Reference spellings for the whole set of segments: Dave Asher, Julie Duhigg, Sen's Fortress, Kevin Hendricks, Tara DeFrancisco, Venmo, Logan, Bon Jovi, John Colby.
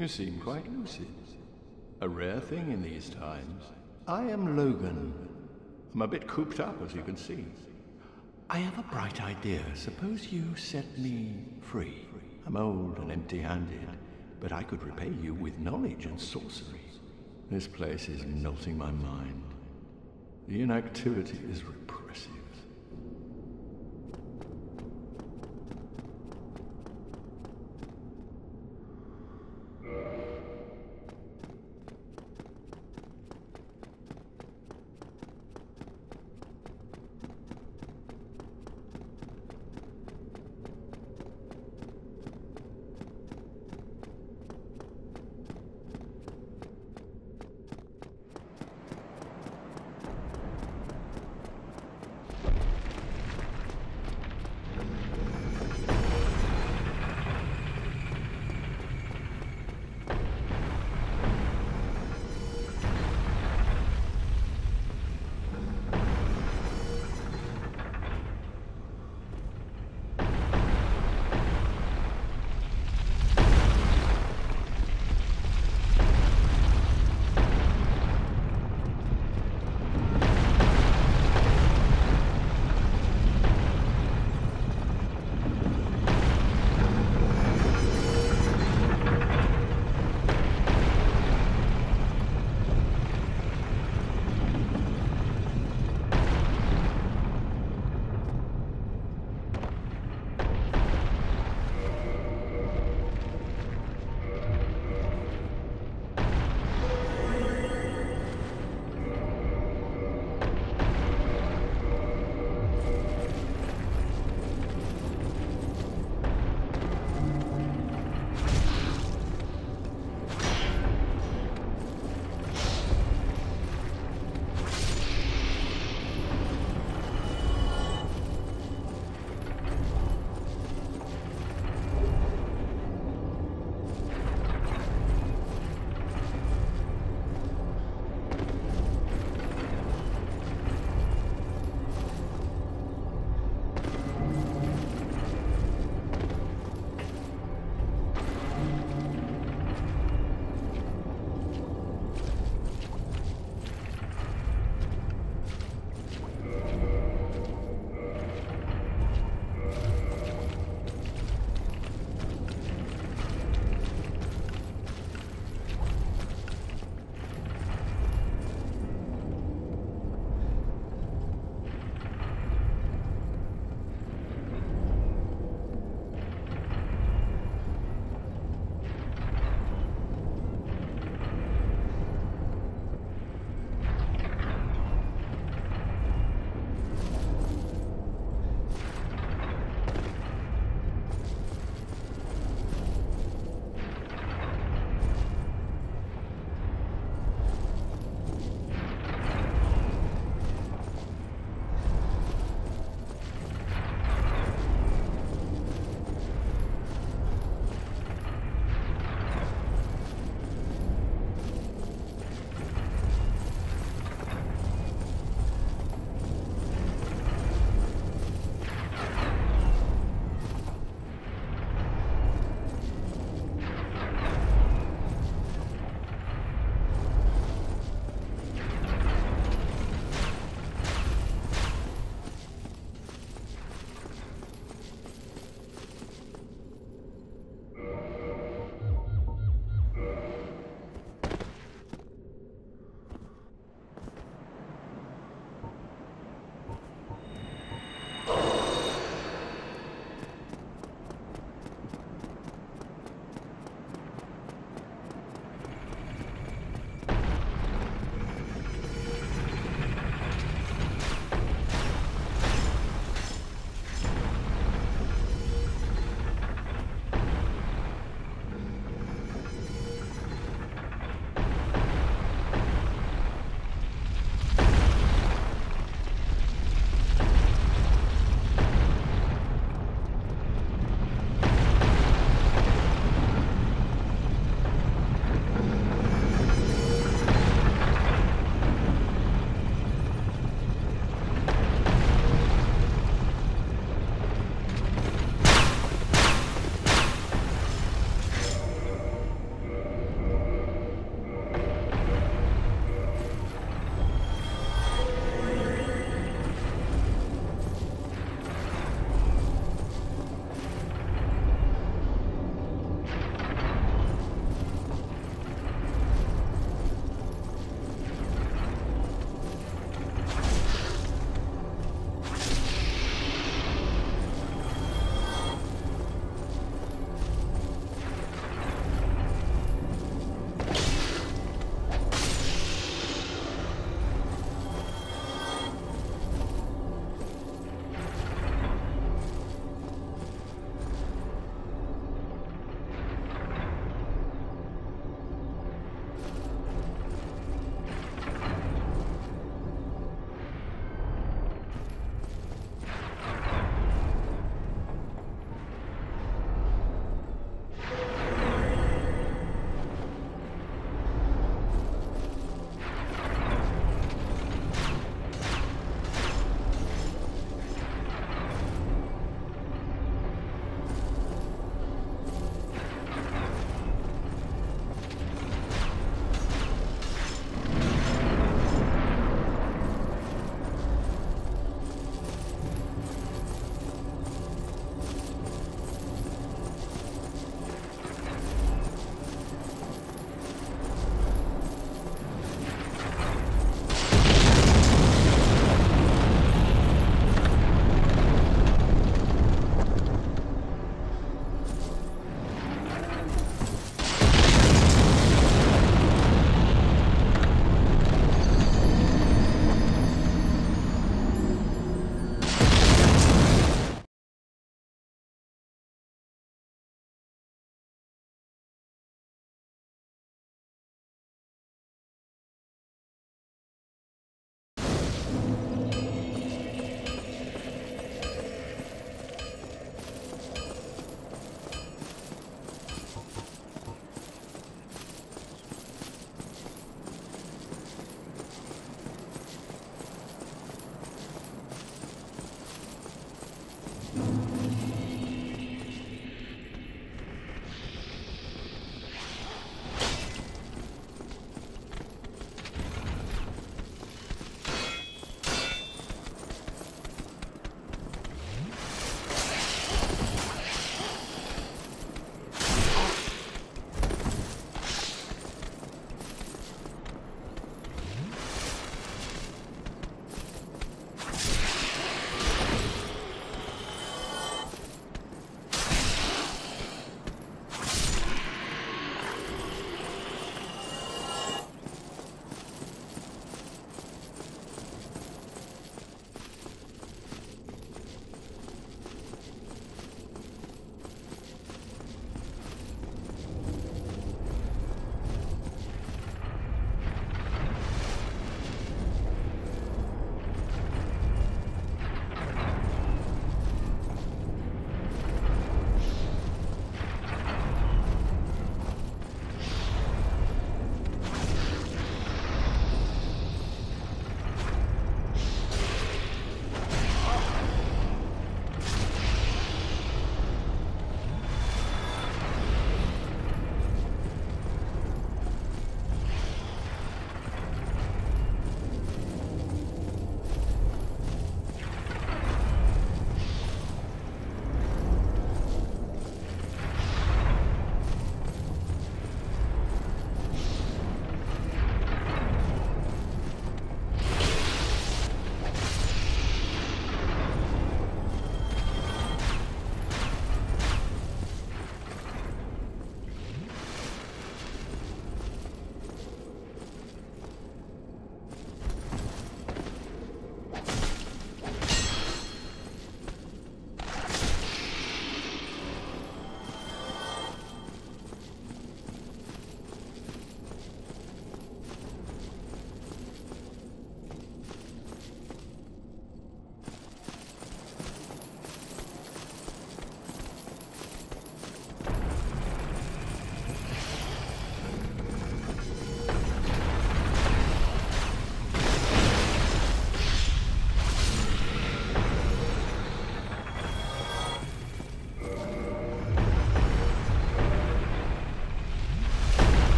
You seem quite lucid. A rare thing in these times. I am Logan. I'm a bit cooped up, as you can see. I have a bright idea. Suppose you set me free. I'm old and empty-handed, but I could repay you with knowledge and sorcery. This place is melting my mind. The inactivity is repressive.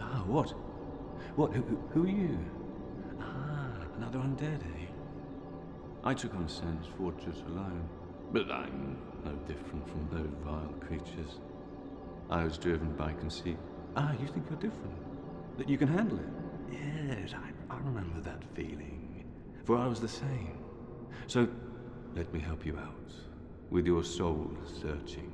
Ah, what? What? Who are you? Ah, another undead, eh? I took on Sen's Fortress alone, but I'm no different from those vile creatures. I was driven by conceit. Ah, you think you're different? That you can handle it? Yes, I remember that feeling. For I was the same. So, let me help you out. With your soul searching.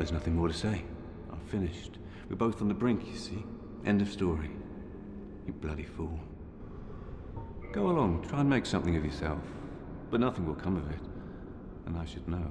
There's nothing more to say. I've finished. We're both on the brink, you see. End of story. You bloody fool. Go along, try and make something of yourself. But nothing will come of it. And I should know.